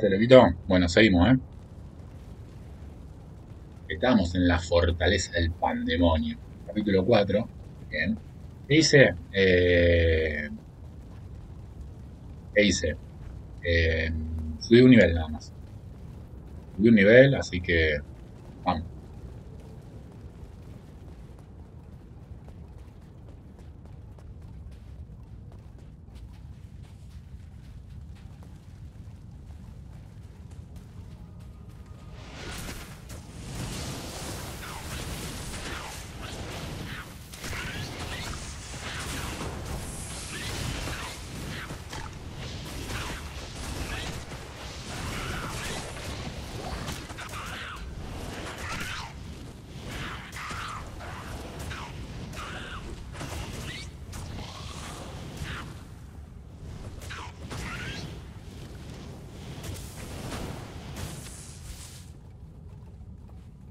¿Se lo quitó? Bueno, seguimos, ¿eh? Estamos en la fortaleza del pandemonio. Capítulo 4. Bien. ¿Qué hice? Subí un nivel nada más. Subí un nivel, así que... Vamos.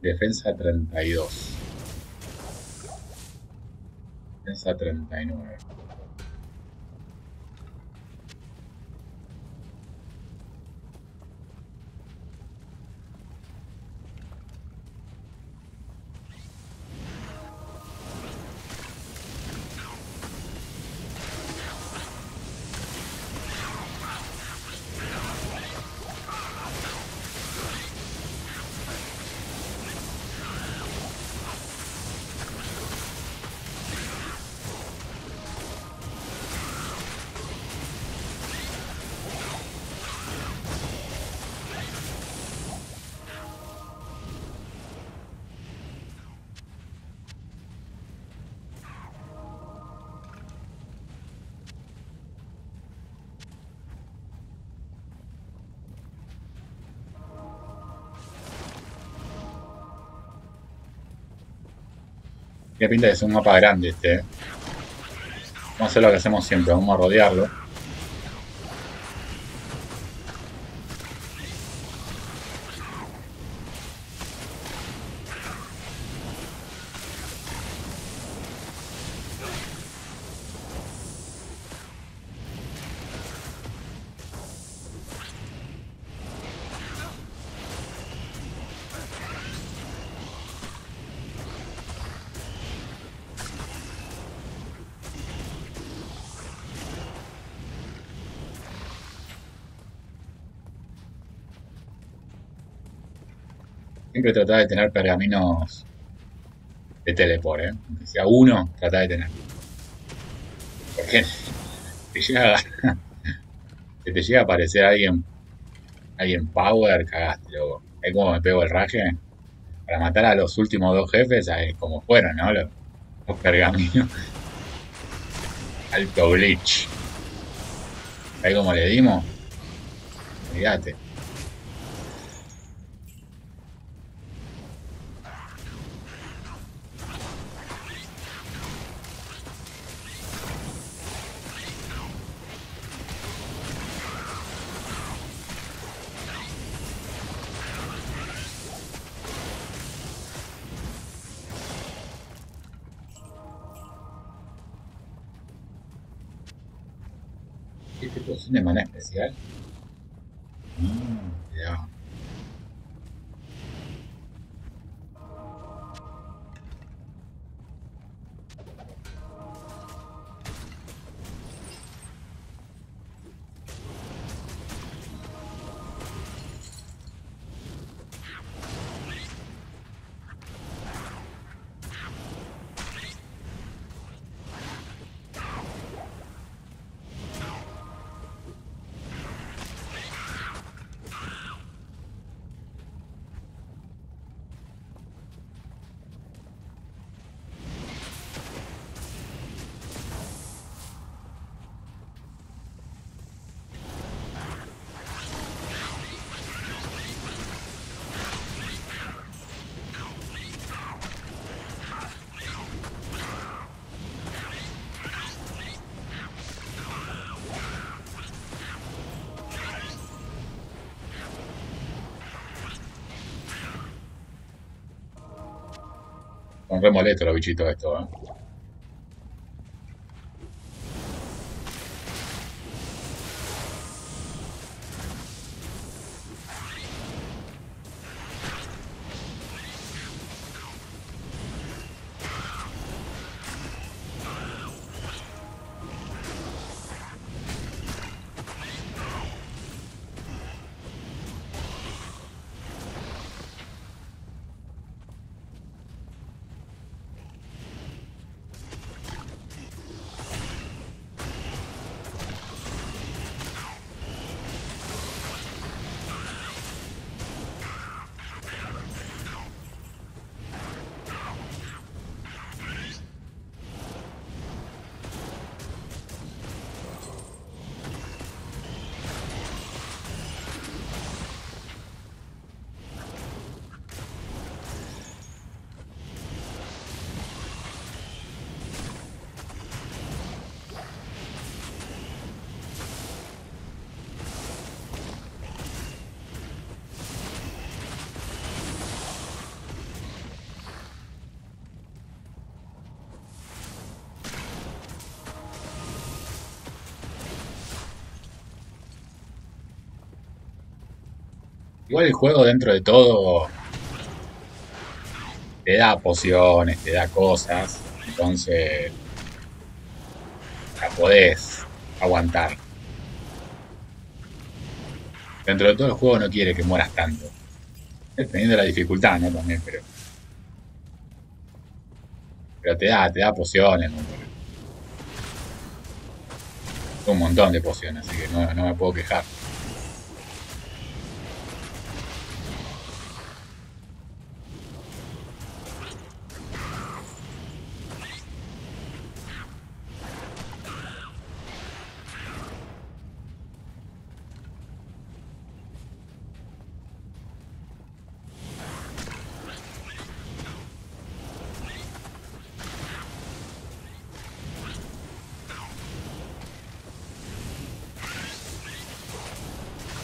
Defensa 32. Defensa 39. Tiene pinta de ser un mapa grande este. Vamos a hacer lo que hacemos siempre, vamos a rodearlo. Siempre tratá de tener pergaminos de teleport, ¿eh? Aunque sea uno, tratá de tener. Porque si te llega a aparecer alguien power, cagaste, loco. ¿Ves cómo me pego el raje? Para matar a los últimos dos jefes, ¿sabes cómo fueron, no? Los pergaminos. Alto glitch. ¿Sabes cómo le dimos? Mirate. De manera especial. Ya. Son re molestos los bichitos estos, ¿eh? Igual el juego dentro de todo te da pociones, te da cosas, entonces la podés aguantar. Dentro de todo el juego no quiere que mueras tanto. Dependiendo de la dificultad, ¿no? También, pero te da pociones, ¿no? Un montón de pociones, así que no me puedo quejar.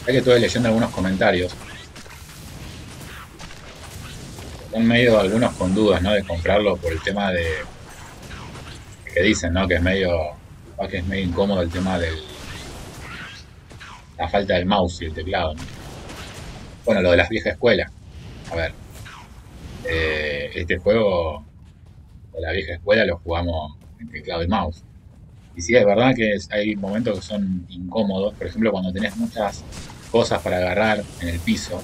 Ya que estuve leyendo algunos comentarios, son medio algunos con dudas, ¿no? De comprarlo por el tema de que dicen, ¿no? Que es medio incómodo el tema de la falta del mouse y el teclado, ¿no? Bueno, lo de las viejas escuelas. A ver, este juego de la vieja escuela lo jugamos en teclado y mouse. Y sí, es verdad que hay momentos que son incómodos, por ejemplo, cuando tenés muchas cosas para agarrar en el piso.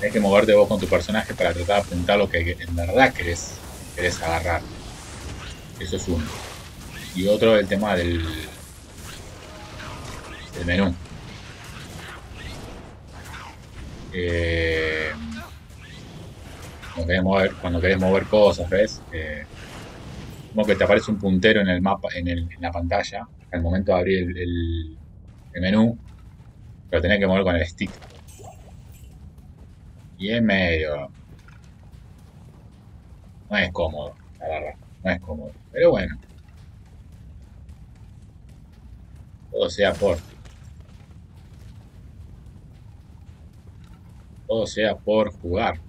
Tenés que moverte vos con tu personaje para tratar de apuntar lo que en verdad querés agarrar. Eso es uno. Y otro, el tema del menú. Cuando querés mover cosas, ¿ves? Como que te aparece un puntero en el mapa, en la pantalla, al momento de abrir el menú, pero tenés que mover con el stick. Y es medio... no es cómodo, la verdad, no es cómodo, pero bueno. Todo sea por jugar.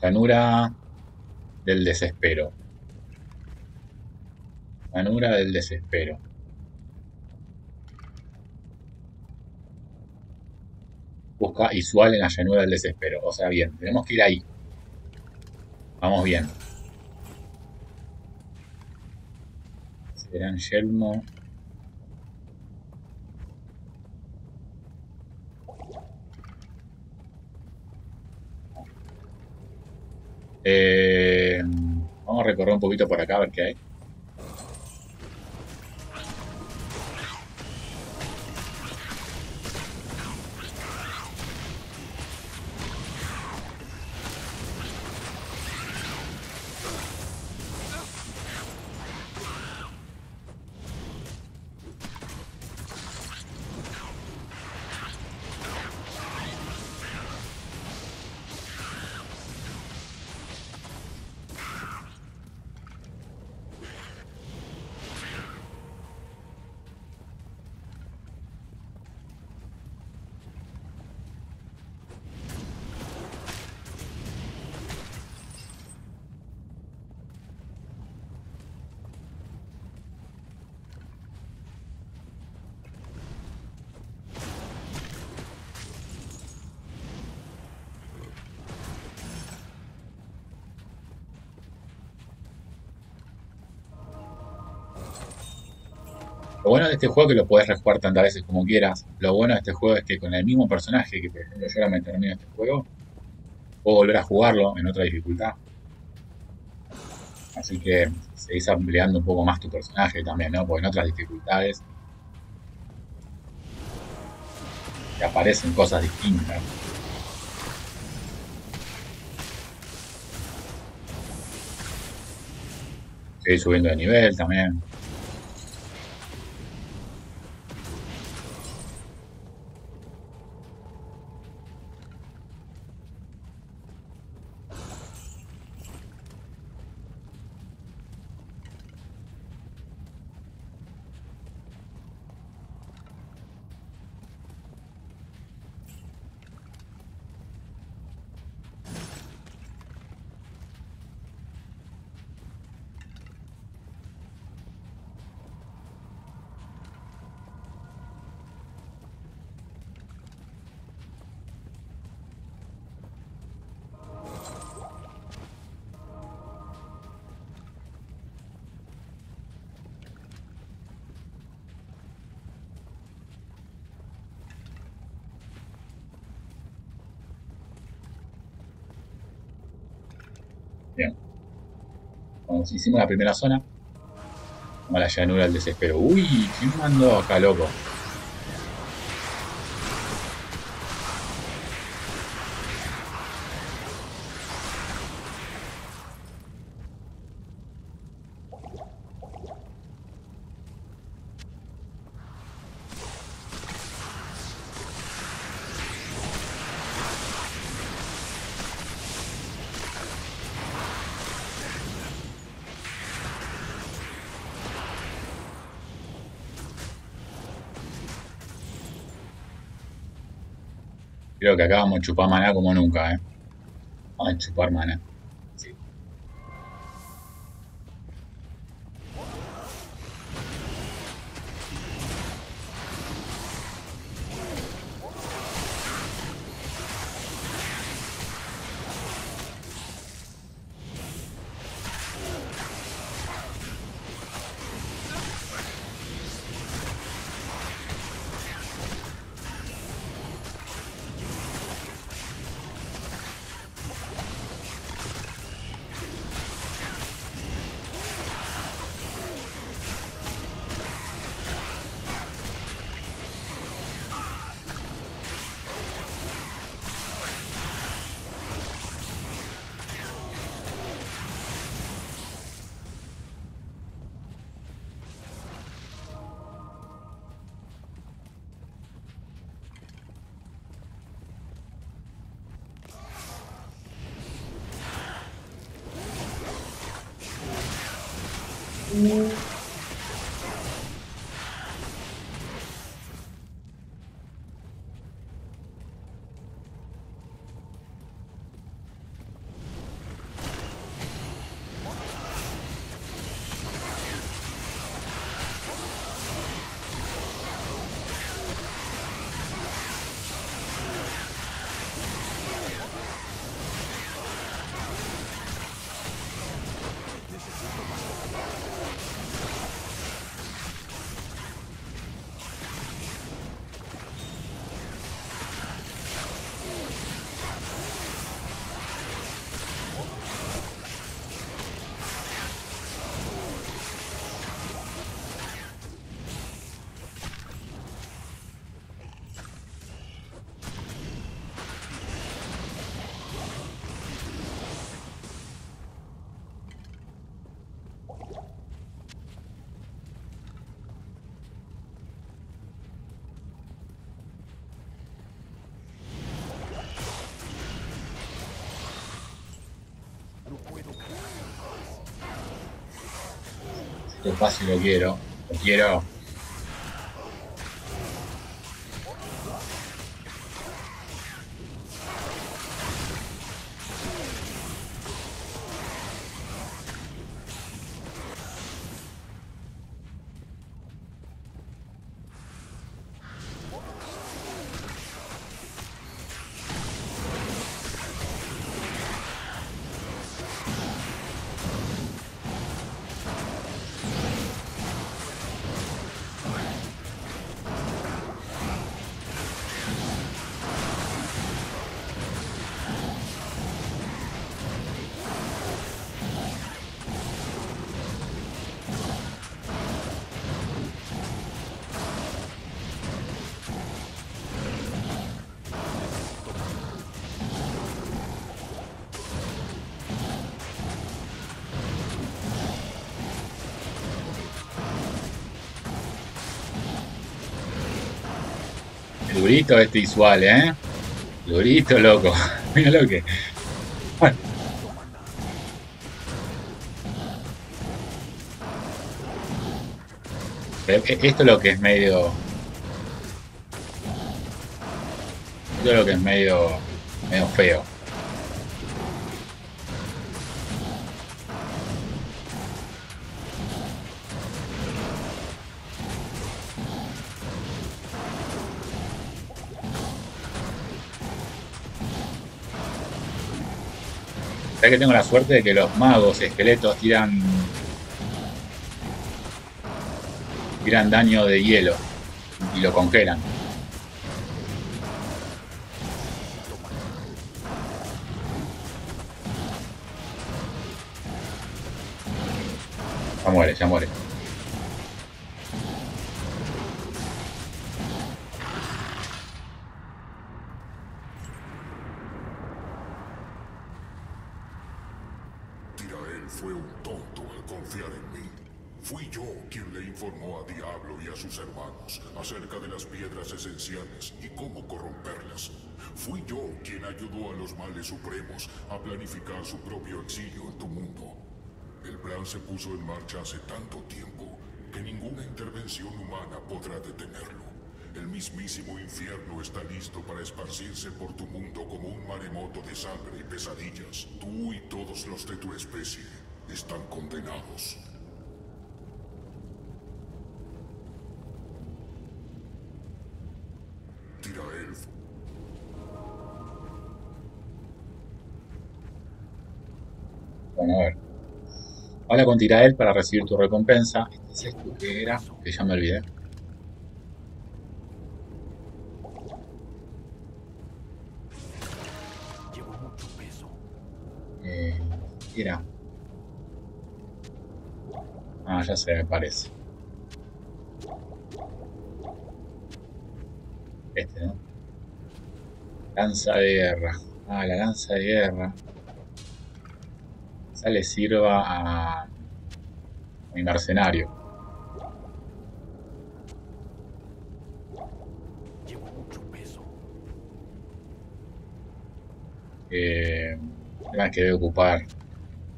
Llanura del desespero. Llanura del desespero. Busca Izual en la llanura del desespero. O sea, bien, tenemos que ir ahí. Vamos bien. Serán yelmo. Vamos a recorrer un poquito por acá a ver qué hay. Lo bueno de este juego es que lo podés rejugar tantas veces como quieras. Lo bueno de este juego es que con el mismo personaje, que por ejemplo yo ahora me termino este juego, puedo volver a jugarlo en otra dificultad. Así que seguís ampliando un poco más tu personaje también, ¿no? Porque en otras dificultades te aparecen cosas distintas. Seguís subiendo de nivel también. Bien, entonces hicimos la primera zona. Como la llanura del desespero. Uy, ¿quién mandó acá, loco? Creo que acá vamos a chupar maná como nunca, ¿eh? Vamos a chupar maná. Sí. Este espacio lo quiero, Durito este Izual, ¿eh? Durito, loco. Mira lo que... Bueno. Esto es lo que es medio... Esto es lo que es medio feo. Ya que tengo la suerte de que los magos esqueletos tiran daño de hielo y lo congelan. Ya muere, ya muere. Tyrael fue un tonto al confiar en mí. Fui yo quien le informó a Diablo y a sus hermanos acerca de las piedras esenciales y cómo corromperlas. Fui yo quien ayudó a los males supremos a planificar su propio exilio en tu mundo. El plan se puso en marcha hace tanto tiempo que ninguna intervención humana podrá detenerlo. El mismísimo infierno está listo para esparcirse por tu mundo como un maremoto de sangre y pesadillas. Tú y todos los de tu especie están condenados. Tyrael. Bueno, a ver. Habla con Tyrael para recibir tu recompensa. ¿Es esto que era? Que ya me olvidé. Llevo mucho peso. Era. Ah, ya sé, me parece. Este, ¿no? Lanza de guerra. Ah, la lanza de guerra. Esa le sirva a mi mercenario. Llevo mucho peso. Además que debe ocupar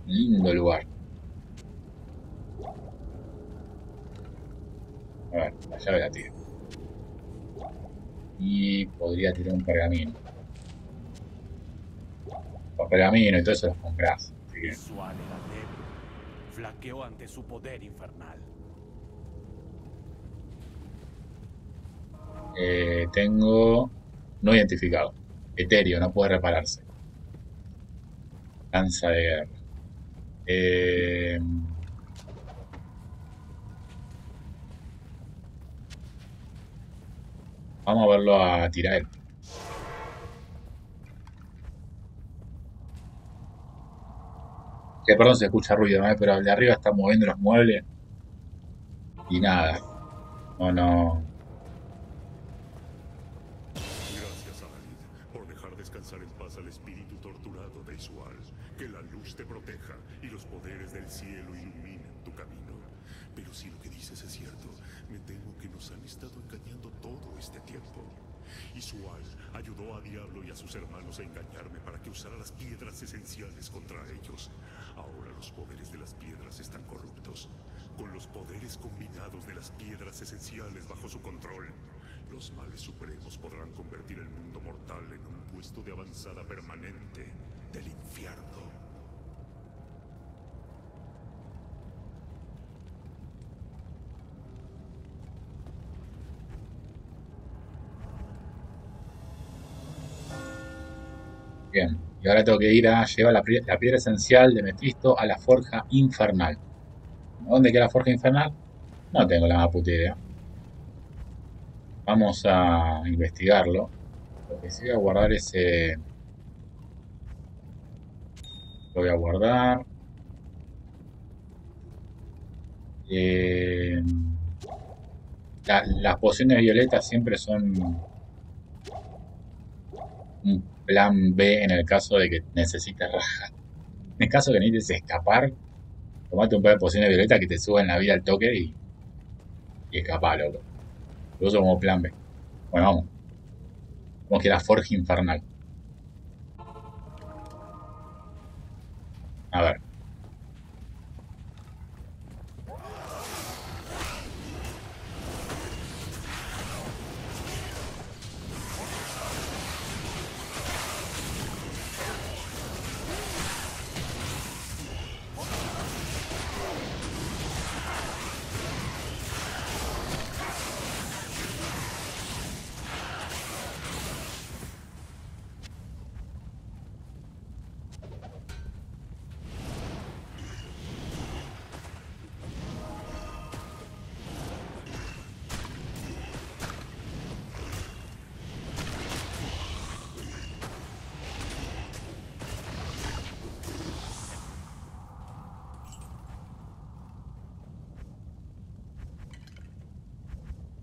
un lindo lugar. A ver, la llave la tiro. Y podría tirar un pergamino. Los pergaminos y todo eso los compras. Izual era débil, flaqueó ante su poder infernal. Tengo no identificado. Etéreo, no puede repararse. Lanza de guerra. Vamos a verlo a Tyrael. Perdón, se escucha ruido, ¿no? Pero el de arriba está moviendo los muebles y nada. No, no. Gracias, Arid, por dejar descansar en paz al espíritu torturado de Izual. Que la luz te proteja y los poderes del cielo iluminen tu camino. Pero si lo que dices es cierto, me temo que nos han estado engañando todo este tiempo. Izual ayudó a Diablo y a sus hermanos a engañarme para que usara las piedras esenciales contra ellos. Ahora los poderes de las piedras están corruptos. Con los poderes combinados de las piedras esenciales bajo su control, los males supremos podrán convertir el mundo mortal en un puesto de avanzada permanente del infierno. Bien, y ahora tengo que ir a llevar la piedra esencial de Mephisto a la forja infernal. ¿Dónde queda la forja infernal? No tengo la más puta idea. Vamos a investigarlo. Lo que sí voy a guardar es... Lo voy a guardar. Las pociones violetas siempre son... plan B en el caso de que necesites raja. En el caso de que necesites escapar, tomate un par de pociones violetas que te suban la vida al toque y escapá, loco. Lo uso como plan B. Bueno, vamos. Como que la forja infernal. A ver.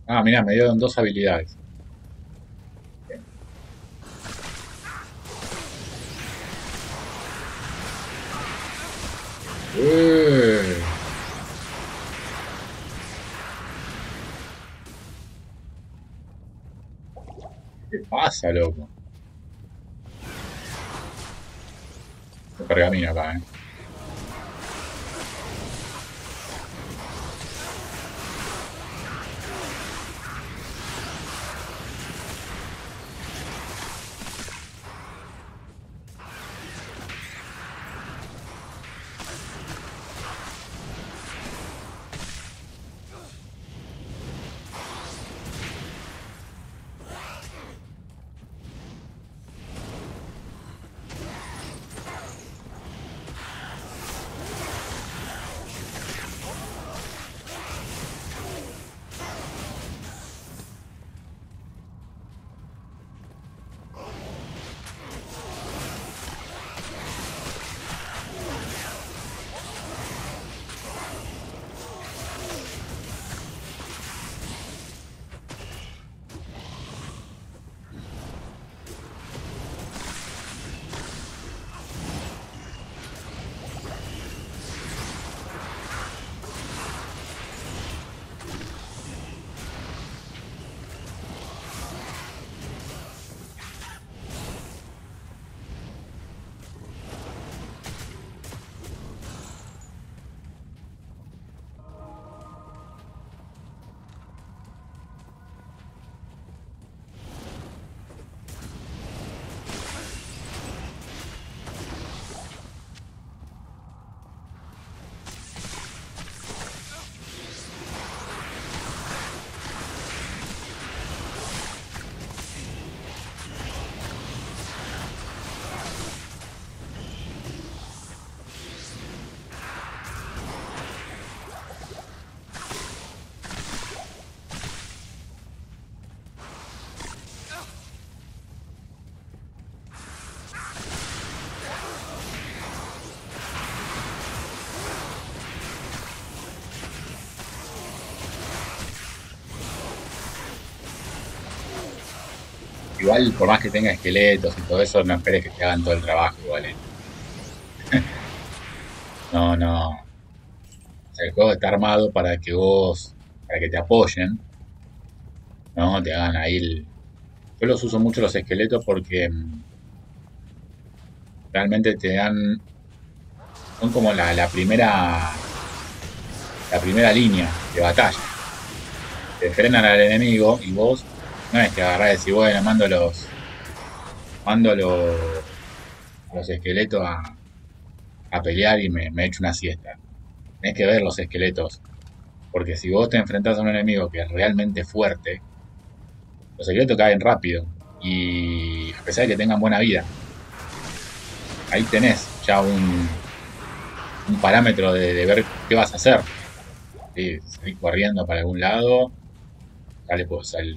Ah, mirá, me dieron dos habilidades. Bien. ¿Qué pasa, loco? Este pergamino acá, ¿eh? Igual, por más que tenga esqueletos y todo eso, no esperes que te hagan todo el trabajo, igual, ¿eh? No, no. O sea, el juego está armado para que vos, para que te apoyen. No, te hagan ahí el... Yo los uso mucho los esqueletos porque realmente te dan... Son como la primera línea de batalla. Te frenan al enemigo y vos... No es que agarrar y decir, bueno, mando los esqueletos a pelear y me echo una siesta. Tenés que ver los esqueletos. Porque si vos te enfrentás a un enemigo que es realmente fuerte, los esqueletos caen rápido. Y a pesar de que tengan buena vida, ahí tenés ya un parámetro de ver qué vas a hacer. ¿Sí? Salir corriendo para algún lado.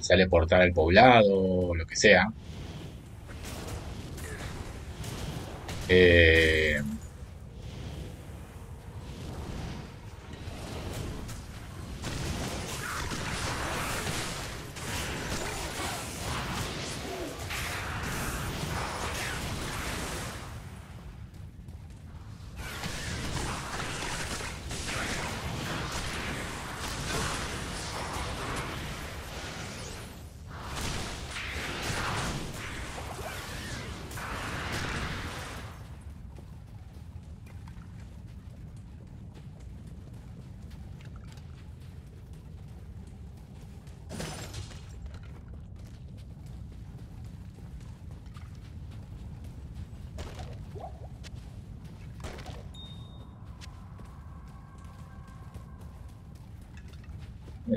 Sale por tal el poblado, lo que sea.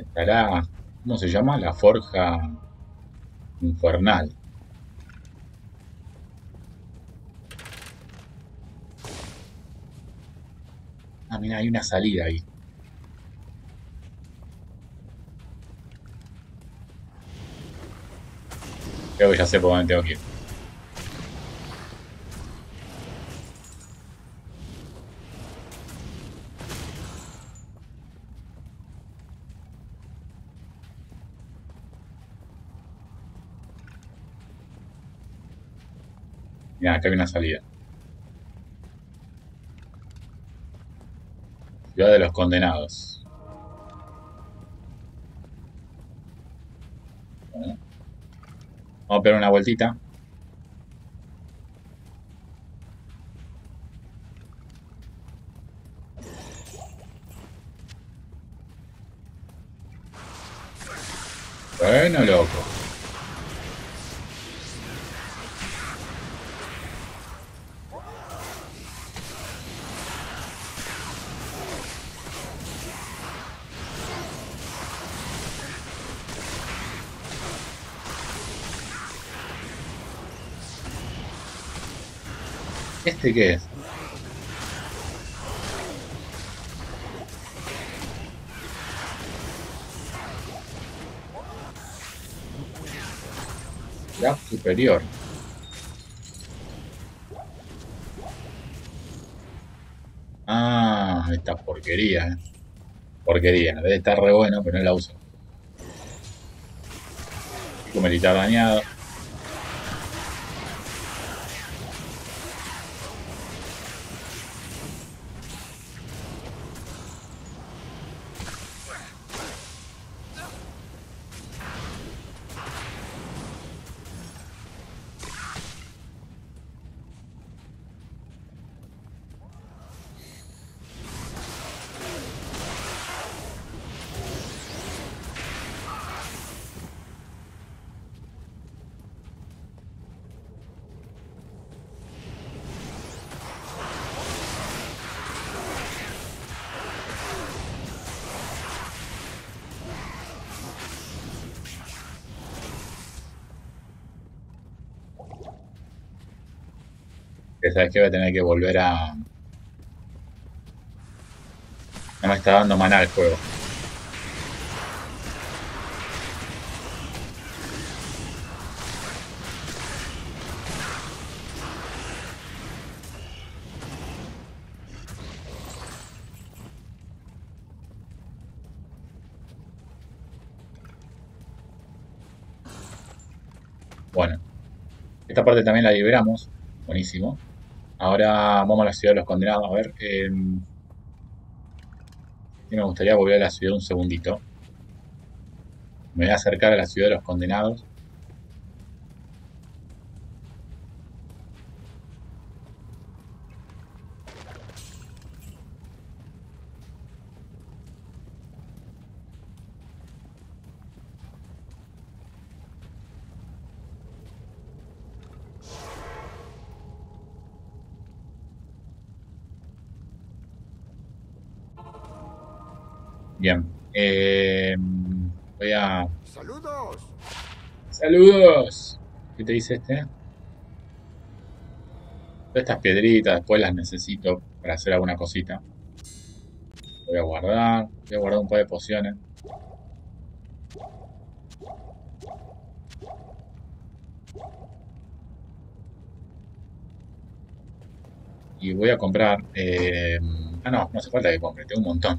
estará, ¿cómo se llama? La forja infernal. Ah, mira, hay una salida ahí. Creo que ya sé por dónde tengo que ir. Mirá, acá hay una salida. Ciudad de los Condenados. Bueno. Vamos a pegar una vueltita. Bueno, loco. ¿Este qué es? La superior. Ah, esta porquería, ¿eh? Porquería. Debe estar re bueno, pero no la uso. Pico militar dañado. ¿Sabes qué? Voy a tener que volver a... No me está dando maná el juego. Bueno. Esta parte también la liberamos. Buenísimo. Ahora vamos a la ciudad de los condenados. A ver, me gustaría volver a la ciudad un segundito. Me voy a acercar a la ciudad de los condenados. Bien, voy a... ¡Saludos! ¡Saludos! ¿Qué te dice este? Todas estas piedritas, después las necesito para hacer alguna cosita. Voy a guardar un par de pociones. Y voy a comprar... Ah, no, no hace falta que compre, tengo un montón.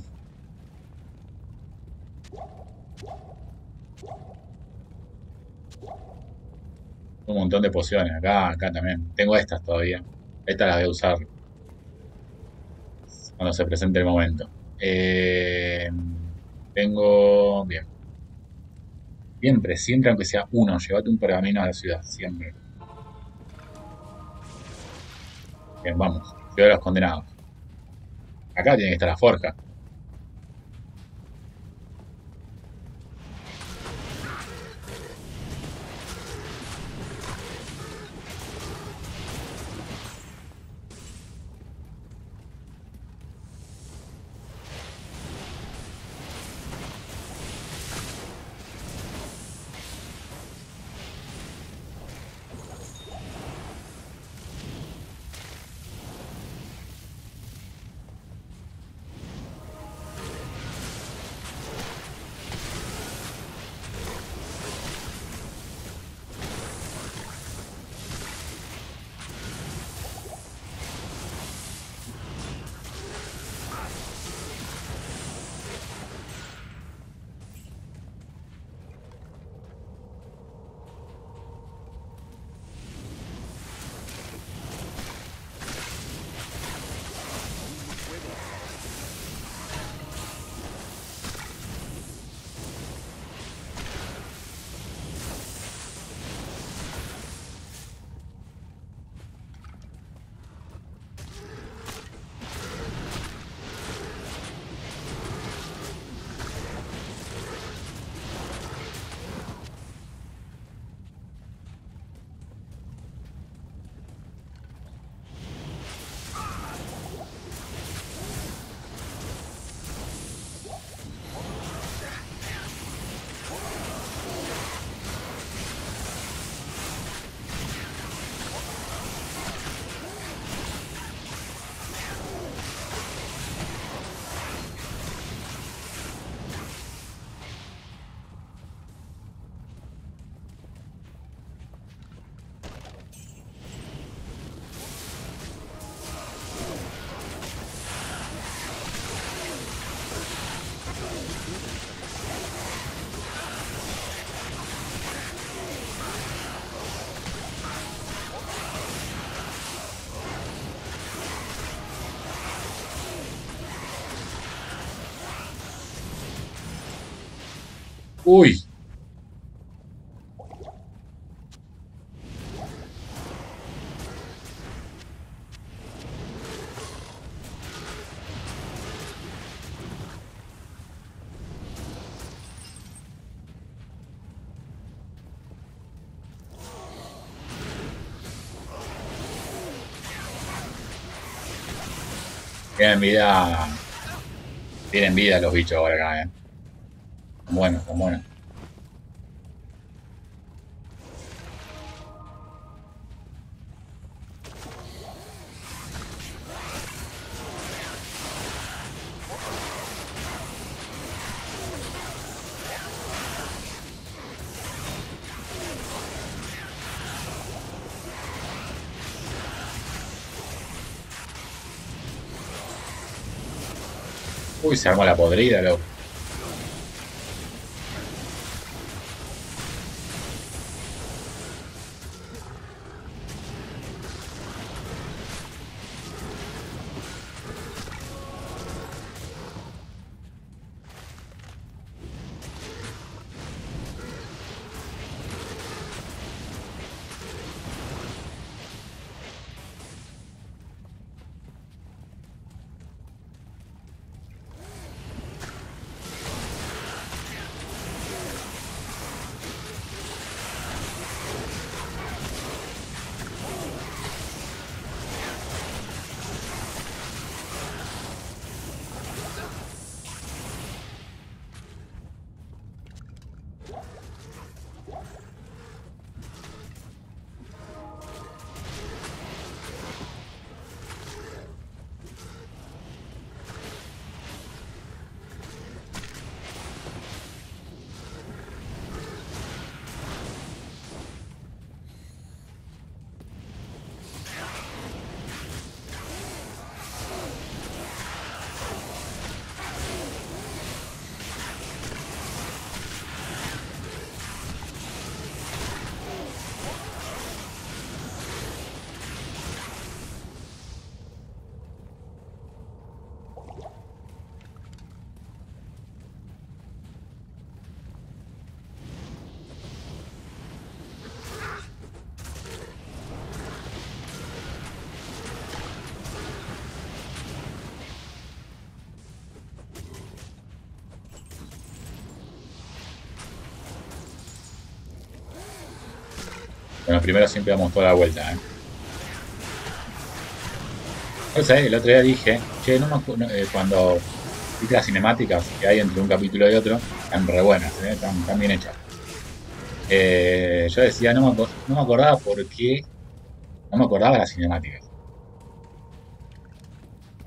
Un montón de pociones, acá también. Tengo estas todavía. Estas las voy a usar cuando se presente el momento. Tengo... Bien. Siempre, aunque sea uno, llévate un pergamino a la ciudad, siempre. Bien, vamos. Ciudad de los Condenados. Acá tiene que estar la forja. Uy. Tienen vida. Tienen vida los bichos ahora acá, eh. Bueno, bueno. Uy, se armó la podrida, loco. Bueno, primero siempre damos toda la vuelta, ¿eh? No sé, el otro día dije, che, no me acuerdo, cuando vi las cinemáticas que hay entre un capítulo y otro, están re buenas, ¿eh? Están bien hechas. Yo decía, no me acordaba por qué, no me acordaba las cinemáticas.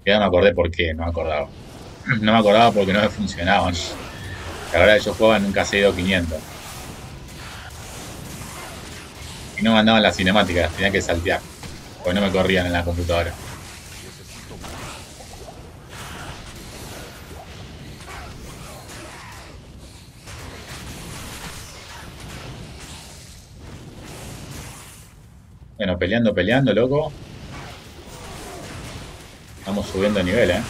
Ya no me acordé por qué, no me acordaba. No me acordaba porque no me funcionaban. La verdad que yo jugaba en un casero 500. Y no mandaban las cinemáticas, tenía que saltear, porque no me corrían en la computadora. Bueno, peleando, loco. Estamos subiendo nivel, eh.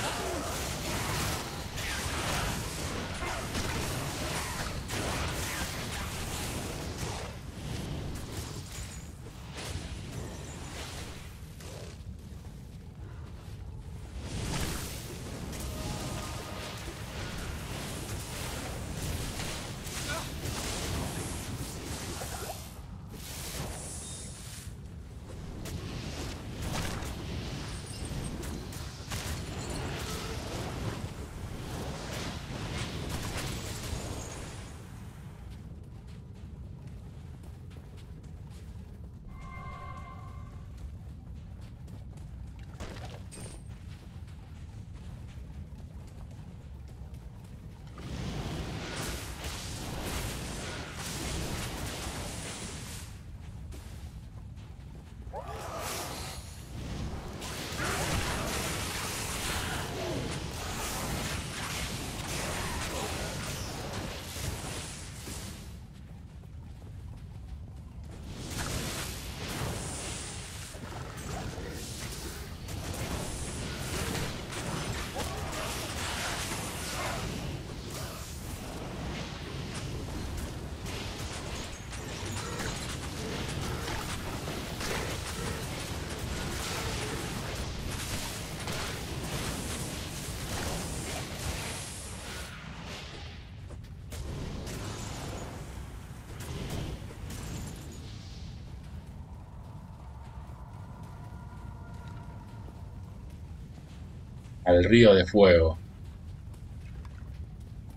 al río de fuego.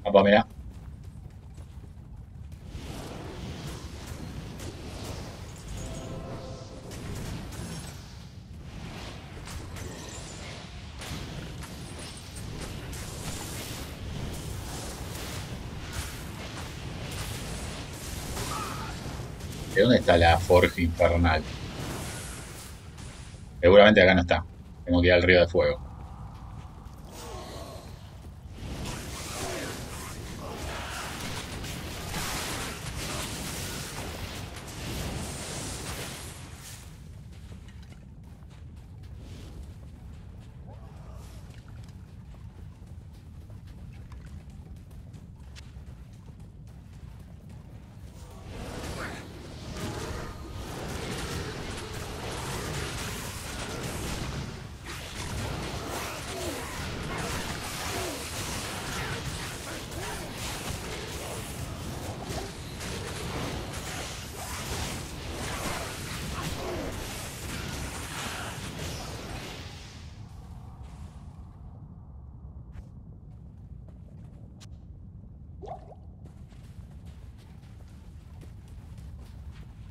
Apa, mirá. ¿Dónde está la forja infernal? Seguramente acá no está. Tengo que ir al río de fuego.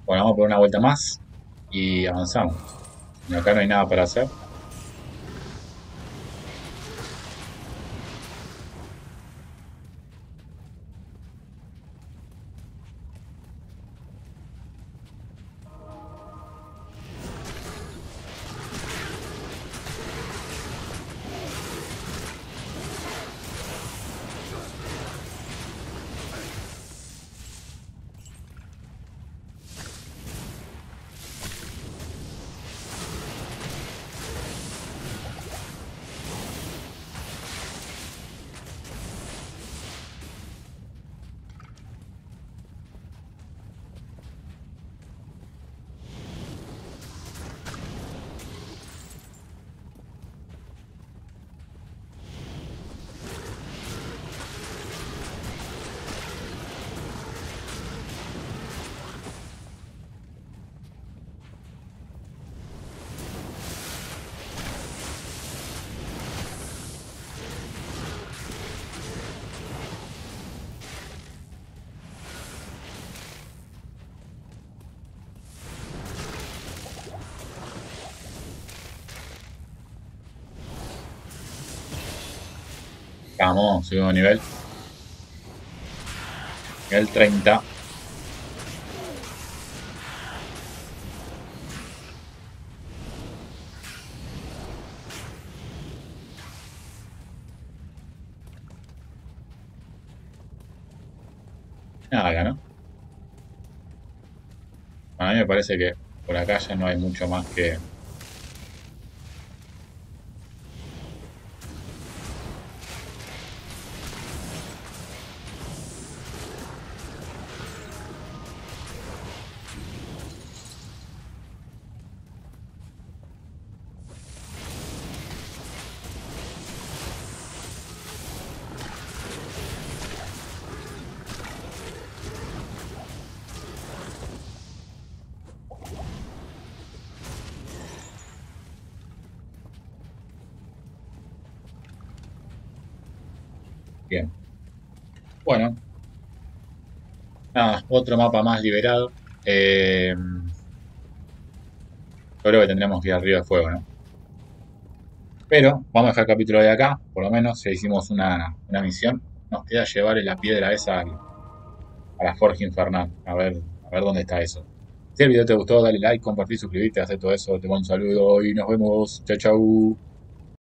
Bueno, vamos por una vuelta más y avanzamos. Y acá no hay nada para hacer. Vamos, subimos de nivel. Nivel 30. Nada acá, ¿no? Bueno, a mí me parece que por acá ya no hay mucho más que... Bien. Bueno. Nada, otro mapa más liberado. Yo creo que tendremos que ir al río de fuego, ¿no? Pero vamos a dejar el capítulo de acá. Por lo menos ya hicimos una misión. Nos queda llevar la piedra esa a la forja infernal. A ver dónde está eso. Si el video te gustó, dale like, compartir, suscribirte, hacer todo eso. Te mando un saludo y nos vemos. Chau, chau.